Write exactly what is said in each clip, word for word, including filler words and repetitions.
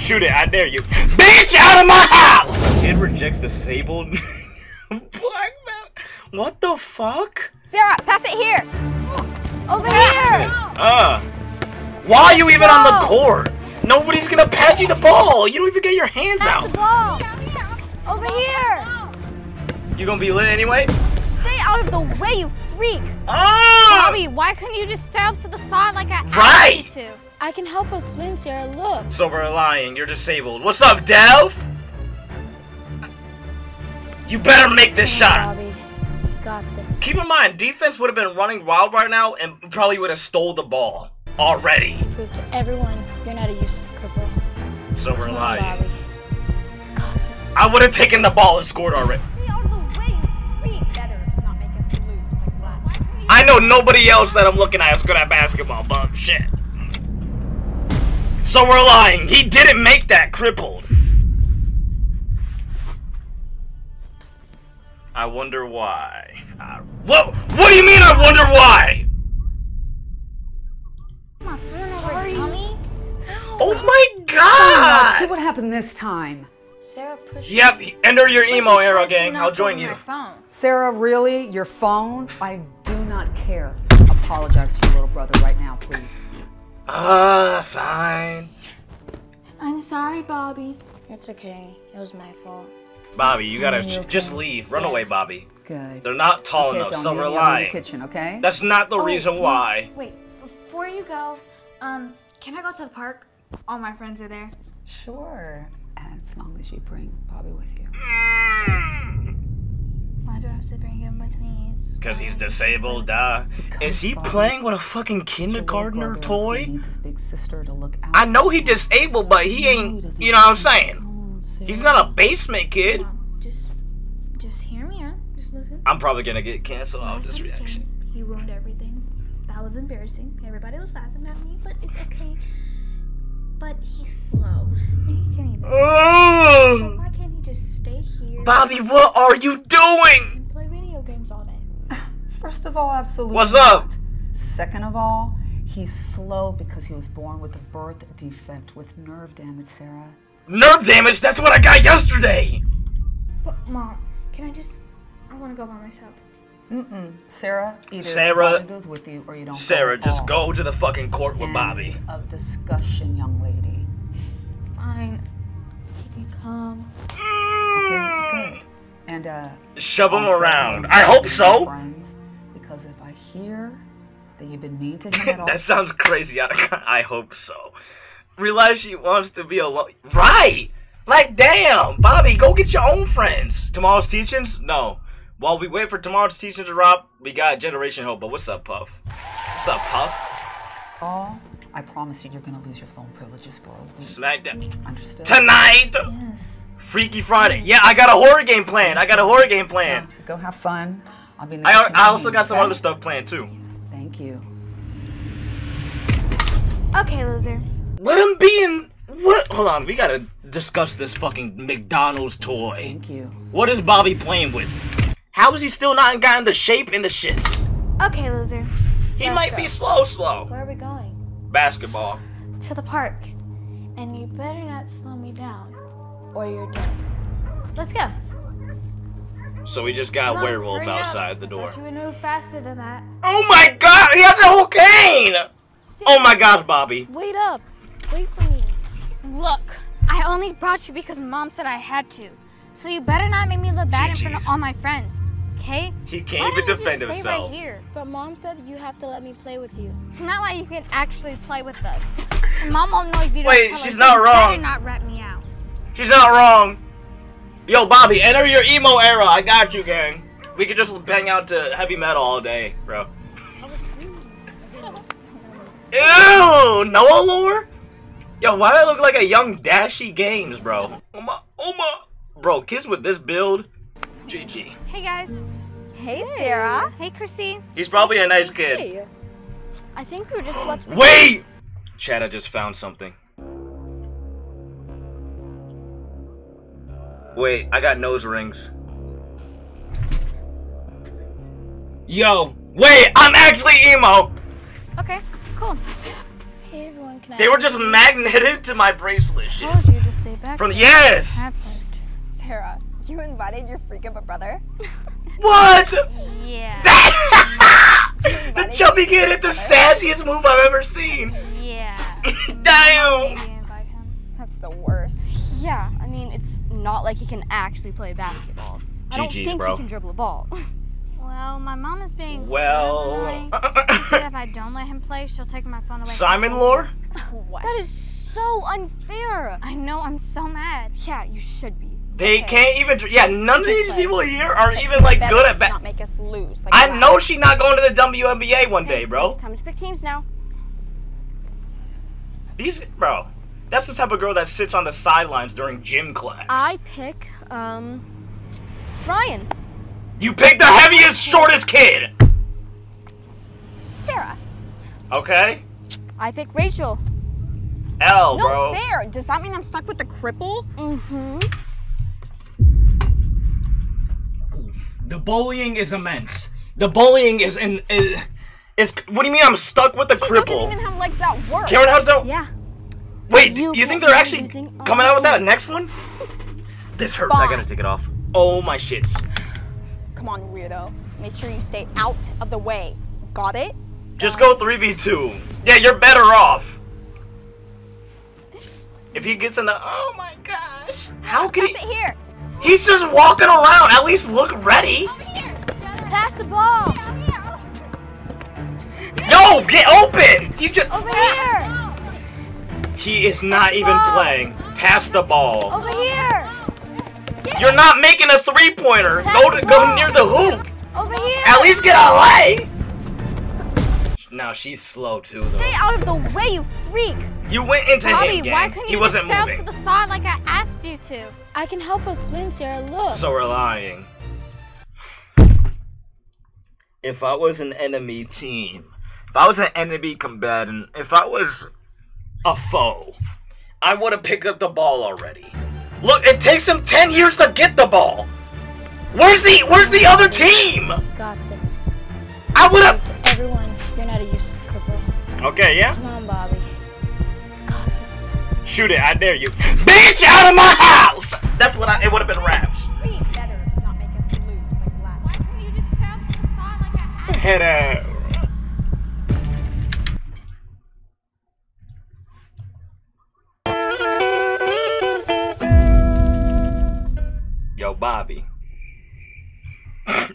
Shoot it, I dare you. Bitch, out of my house! Kid rejects disabled black man. What the fuck? Sarah, pass it here. Over here. Uh. Why are you even no. on the court? Nobody's gonna pass you the ball. You don't even get your hands pass out. The ball. Over here. You gonna be lit anyway? Stay out of the way, you freak. Oh! Bobby, why couldn't you just stay off to the side like I right. asked you to? I can help us win, Sarah, look. So we're lying, you're disabled. What's up, Delph? You better make this oh, shot. Bobby, got this. Keep in mind, defense would have been running wild right now and probably would have stole the ball already. Prove to everyone you're not a useless cripple. So we're Come lying. On, Bobby. Got this. I would have taken the ball and scored already. I know nobody else that I'm looking at is good at basketball, but shit. So we're lying. He didn't make that crippled. I wonder why. I... Whoa! What do you mean I wonder why? Sorry. Oh my god! See what happened this time. Sarah pushed. Yep, enter your emo era, gang. I'll join you. Sarah, really? Your phone? I do not care. Apologize to your little brother right now, please. Uh, fine. I'm sorry, Bobby. It's okay. It was my fault. Bobby, you gotta you okay? just leave. Run yeah. away, Bobby. Good. They're not tall okay, enough, so we're lying. Kitchen, okay? That's not the oh, reason why. Wait, before you go, um, can I go to the park? All my friends are there. Sure, as long as you bring Bobby with you. Mm. Why do I have to bring him with me? Because he's disabled, duh. Is he playing with a fucking kindergartner toy? He needs his big sister to look out. I know he's disabled, but he ain't, you know what I'm saying? He's not a basement kid. Just, just hear me out. Just listen. I'm probably going to get canceled off this reaction. He ruined everything. That was embarrassing. Everybody was laughing at me, but it's okay. But he's slow. He can't even. Oh! So why can't he just stay here? Bobby, what are you doing? And play video games all day. First of all, absolutely. What's up? Not. Second of all, he's slow because he was born with a birth defect with nerve damage, Sarah. Nerve damage? That's what I got yesterday. But Mom, can I just? I want to go by myself. Mm-mm. Sarah, either Sarah Bobby goes with you or you don't. Sarah, go just all. go to the fucking court with End Bobby. Of discussion, young lady. Fine. You can come. Mm. Okay, good. And uh shove him around. I hope so. Friends, because if I hear that you've been mean to him at all. That sounds crazy. I, I hope so. Realize she wants to be alone. Right. Like damn, Bobby, go get your own friends. Tomorrow's Teachings? No. While we wait for Tomorrow's Teachings to drop, we got Generation Hope. But what's up, Puff? What's up, Puff? Oh, I promise you, you're gonna lose your phone privileges for a week. Smack that. Understood. Tonight. Yes. Freaky Friday. Yeah, I got a horror game planned. I got a horror game planned. Go have fun. I'll be in the I I also got some other stuff planned too. Thank you. Okay, loser. Let him be in. What? Hold on. We gotta discuss this fucking McDonald's toy. Thank you. What is Bobby playing with? How is he still not gotten the shape and the shits? Okay, loser. He Let's might go. be slow, slow. Where are we going? Basketball. To the park. And you better not slow me down, or you're dead. Let's go. So we just got Come a werewolf on, outside up. the door. You would move faster than that. Oh my god, he has a whole cane! See, oh my gosh, Bobby. Wait up. Wait for me. Look, I only brought you because Mom said I had to. So you better not make me look bad G Gs. in front of all my friends, okay? He can't even defend himself. Why don't you stay right here? But Mom said you have to let me play with you. It's not like you can actually play with us. And Mom won't know if you don't Wait, tell she's us. not you wrong. Better not rat me out. She's not wrong. Yo, Bobby, enter your emo era. I got you, gang. We could just bang out to heavy metal all day, bro. Ew, Noah lore? Yo, why do I look like a young Dashy Games, bro? Oh my, oh my. Bro, kids with this build, G G. Hey guys. Hey Sarah. Hey Chrissy. He's probably a nice kid. Hey. I think we're just watching. Wait! Chad, I just found something. Wait, I got nose rings. Yo, wait, I'm actually emo! Okay, cool. Hey everyone, can I they were just magneted to my bracelet. I told you to stay back. From the yes. Sarah, you invited your freak of a brother. What? Yeah. The chubby kid hit the sassiest move I've ever seen. Yeah. Damn. Maybe invite him. That's the worst. Yeah, I mean it's not like he can actually play basketball. I don't G G's, think bro. he can dribble a ball. Well, my mom is being well. Simon. She said if I don't let him play, she'll take my phone away. Simon lore? What? That is so unfair. I know. I'm so mad. Yeah, you should be. They okay. can't even. Yeah, none of these people here are okay. even like good at basketball. Not make us lose. Like, I wow. know she's not going to the W N B A one okay, day, bro. It's time to pick teams now. These, bro. That's the type of girl that sits on the sidelines during gym class. I pick um, Ryan. You picked the heaviest, shortest kid! Sarah. Okay. I picked Rachel. L, no bro. No fair. Does that mean I'm stuck with the cripple? Mm-hmm. The bullying is immense. The bullying is in... Is, is, what do you mean I'm stuck with the he cripple? Doesn't even have legs that work. Karen has no... Yeah. Wait, you, you think they're actually coming out with that next one? This hurts. Fine. I gotta take it off. Oh, my shits. Come on, weirdo. Make sure you stay out of the way. Got it? Just go three v two. Yeah, you're better off. If he gets in the... Oh my gosh. How can he... Here. He's just walking around. At least look ready. Over here. Pass the ball. Yo, get open. He just... Over ah. here. He is not even playing. Pass the ball. Over here. You're not making a three-pointer. Go to, go near the hoop. Over here. At least get a lay. Now she's slow too, though. Stay out of the way, you freak. You went into Bobby, him, gang. Why couldn't he you wasn't moving. To the side like I asked you to. I can help us win, Sarah. Look. So relying. If I was an enemy team, if I was an enemy combatant, if I was a foe, I would have picked up the ball already. Look, it takes him ten years to get the ball. Where's the Where's the other team? Got this. I would have. Everyone, you're not a useless cripple. Okay, yeah. Come on, Bobby. Got this. Shoot it! I dare you, bitch! Out of my house! That's what I. It would have been raps. We better not make us lose like last. Why couldn't you just bounce to the side like I asked? Head out. Yo, Bobby.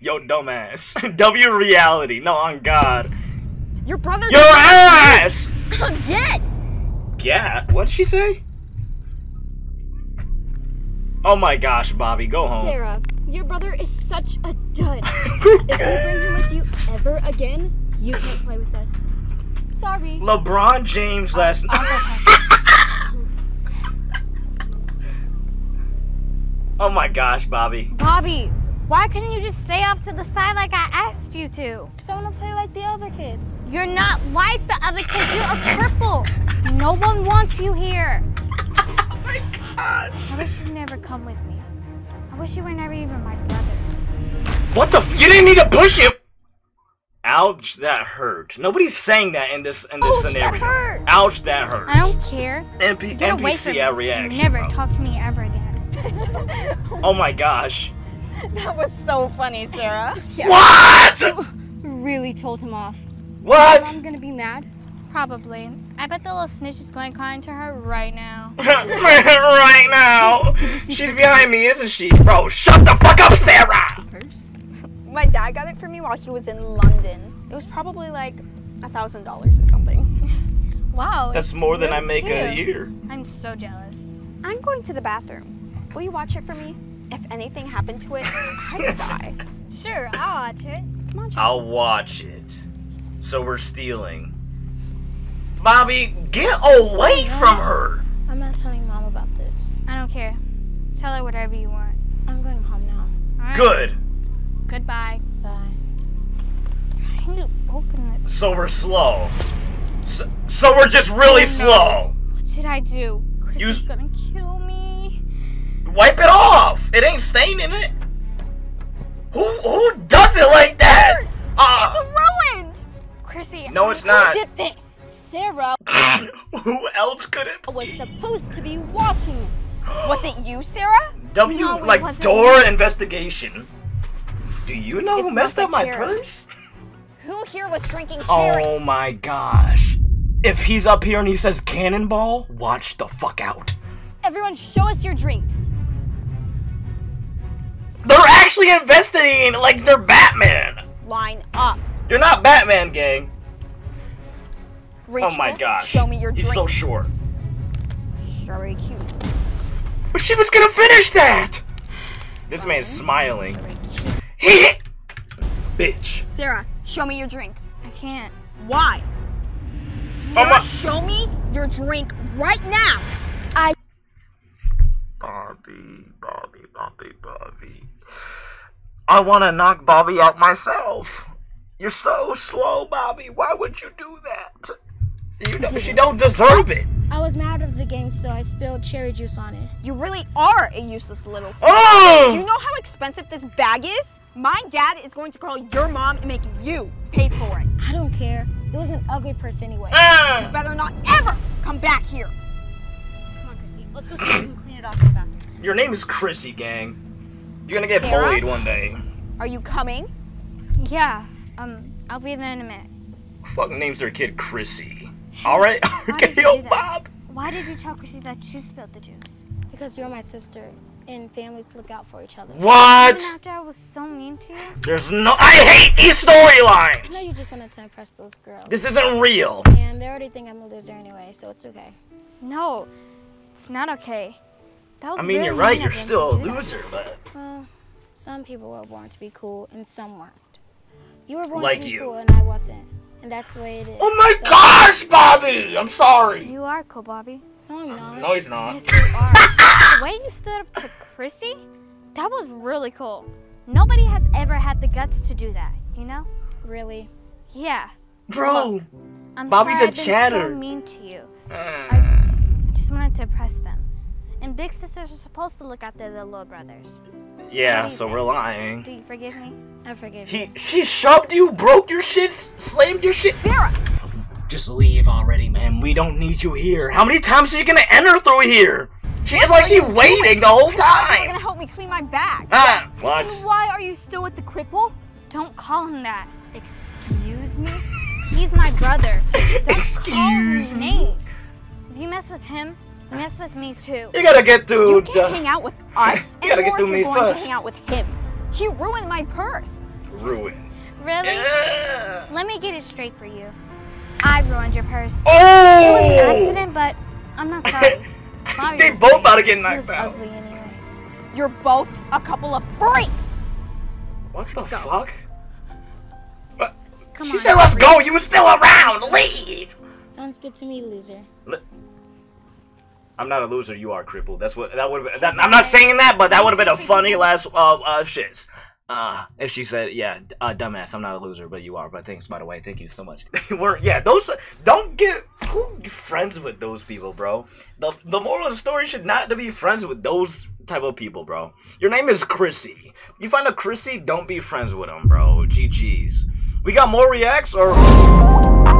Yo, dumbass. W reality. No, on God. Your brother. Your ass! Get! Yeah. What'd she say? Oh my gosh, Bobby, go home. Sarah, your brother is such a dud. If you bring him with you ever again, you can't play with us. Sorry. LeBron James last night. Oh my gosh, Bobby. Bobby, why couldn't you just stay off to the side like I asked you to? Because I want to play like the other kids. You're not like the other kids. You're a cripple. No one wants you here. Oh my gosh. I wish you'd never come with me. I wish you were never even my brother. What the f- You didn't need to push him. Ouch, that hurt. Nobody's saying that in this in this Ouch, scenario. That hurt. Ouch, that hurt. I don't care. N P- Get N P C away from me. Reaction, never bro. Talk to me ever again. Oh my gosh. That was so funny, Sarah. Yeah. What? You really told him off. What? I'm gonna be mad. Probably. I bet the little snitch is going crying to her right now. Right now. She's behind me, isn't she? Bro, shut the fuck up, Sarah! Purse? My dad got it for me while he was in London. It was probably like a thousand dollars or something. Wow. That's more really than I make cute. a year. I'm so jealous. I'm going to the bathroom. Will you watch it for me? If anything happened to it, I would die. Sure, I'll watch it. Come on, Charlie. I'll watch it. So we're stealing. Bobby, get away so from her! I'm not telling Mom about this. I don't care. Tell her whatever you want. I'm going home now. All right. Good. Goodbye. Bye. I need to open it. So we're slow. So, so we're just really oh, no. slow. What did I do? Chris is gonna kill me. Wipe it off! It ain't stain in it. Who who does it like that? Uh, it's ruined. Chrissy, no, it's not. Did this, Sarah? Who else could it be? I was supposed to be watching it. Was it you, Sarah? W, no, like, door investigation. Do you know it's who messed up my purse? Who here was drinking cherry? Oh my gosh. If he's up here and he says cannonball, watch the fuck out. Everyone, show us your drinks. They're actually investigating like they're Batman. Line up. You're not Batman, gang. Rachel, oh my gosh. Show me your drink. He's so short. Very cute. But she was gonna finish that! This um, man's smiling. He bitch. Sarah, show me your drink. I can't. Why? Oh my. Show me your drink right now. I Bobby, Bobby, Bobby, Bobby. I wanna knock Bobby out myself. You're so slow, Bobby. Why would you do that? You know, she don't deserve it. I was mad at the game, so I spilled cherry juice on it. You really are a useless little fool. Oh! Do you know how expensive this bag is? My dad is going to call your mom and make you pay for it. I don't care. It was an ugly purse anyway. Uh! You better not ever come back here. Come on, Chrissy. Let's go see if we can clean it off in the bathroom. Your name is Chrissy, gang. You're gonna get Sarah? bullied one day. Are you coming? Yeah. Um, I'll be there in a minute. Fuck names their kid Chrissy. Alright, okay, yo, Bob. Why did you tell Chrissy that she spilled the juice? Because you're my sister, and families look out for each other. What? Even after I was so mean to you? There's no- I hate these storylines! I know you just wanted to impress those girls. This isn't real. And they already think I'm a loser anyway, so it's okay. No, it's not okay. That was I mean, really you're right, you're still a loser, but... Well, some people were born to be cool, and some weren't. You were born like to be you. cool, and I wasn't. And that's the way it is. Oh my so gosh, Bobby! I'm sorry. You are cool, Bobby. No, I'm not. No, he's not. Yes, you are. The way you stood up to Chrissy, that was really cool. Nobody has ever had the guts to do that, you know? Really? Yeah. Bro, Look, I'm Bobby's sorry a chatter. I've been so mean to you. Uh. I just wanted to impress them. And big sisters are supposed to look after their little brothers. Yeah, so, so we're lying. Do you forgive me? I forgive he, you. She shoved you, broke your shit, slammed your shit. Sarah! Just leave already, man. We don't need you here. How many times are you gonna enter through here? She what is like she's waiting doing? the whole time. You're gonna help me clean my bag. Ah, what? And why are you still with the cripple? Don't call him that. Excuse me? He's my brother. Don't Excuse call him me? names. If you mess with him, mess with me too. You gotta get through. You can't uh, hang out with us. You gotta get through me first. Hang out with him. He ruined my purse. Ruined. Really? Yeah. Let me get it straight for you. I ruined your purse. Oh! It was an accident, but I'm not sorry. Bobby they both great. about to get knocked out. Ugly anyway. You're both a couple of freaks. What the fuck? What? Come she on, said, "Let's go." You were still around. Leave. Sounds good to me, loser. Le I'm not a loser. You are crippled. That's what that would. That, I'm not saying that, but that would have been a funny last uh, uh shits. Uh, if she said, "Yeah, uh, dumbass, I'm not a loser, but you are." But thanks, by the way, thank you so much. We're yeah, those don't get who friends with those people, bro. The the moral of the story should not to be friends with those type of people, bro. Your name is Chrissy. You find a Chrissy, don't be friends with him, bro. G G's. We got more reacts or.